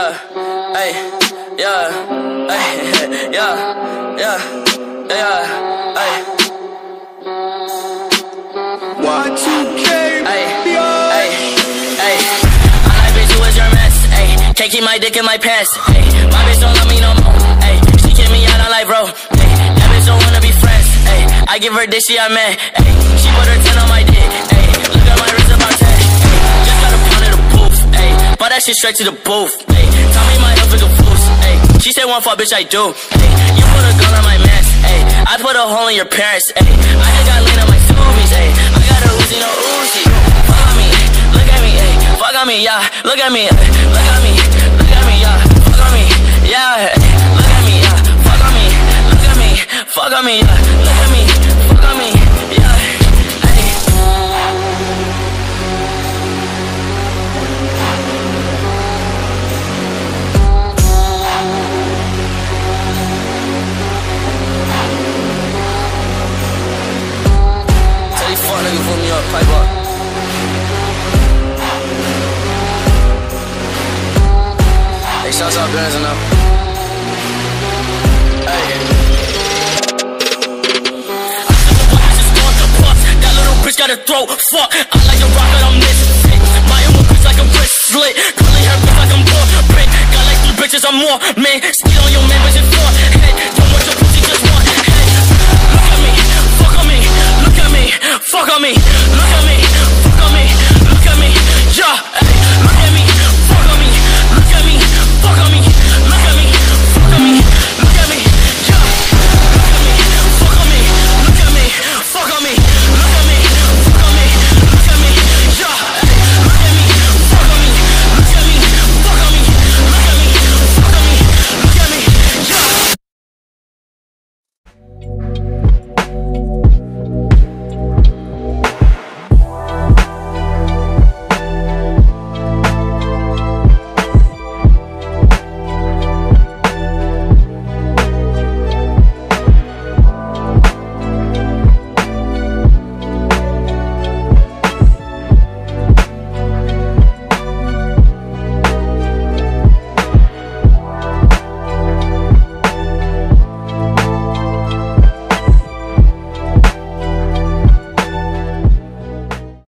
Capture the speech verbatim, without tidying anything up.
yeah, ay, yeah, ay, yeah, yeah, yeah, ay. Can't keep my dick in my pants, ayy. My bitch don't love me no more, ayy. She kick me out, I'm like, bro, ayy. That bitch don't wanna be friends, ayy. I give her dick, she I mad, ayy. She put her ten on my dick, ayy. Look at my wrist about ten, ayy. Just got a pound of the booth, ayy. Bought that shit straight to the booth, ayy. Tell me my health is a boost, ayy. She said one fuck, bitch, I do, ayy. You put a gun on my mask, ayy. I put a hole in your parents, ayy. I just got lean on my smoothies, ayy. I got a Uzi, no Uzi. Fuck on me, ayy. Look at me, ayy. Fuck on me, yeah. Look at me, ayy. Look at me. Yeah, look at me, yeah, fuck on me, look at me, fuck on me, yeah, look at me, fuck on me, yeah, hey. Tell these fuck niggas pull me up, pipe up. Hey, shouts out Benz and up. Got a throat, fuck. I like a rock, but I'm misfit. My own bitch like a wrist slit. Curly hair bitch like I'm born brick. Got like three bitches, I'm more man. Speed on your man, bitch, it's four head. Don't want your pussy, just one head. Look at me, fuck on me, look at me, fuck on me.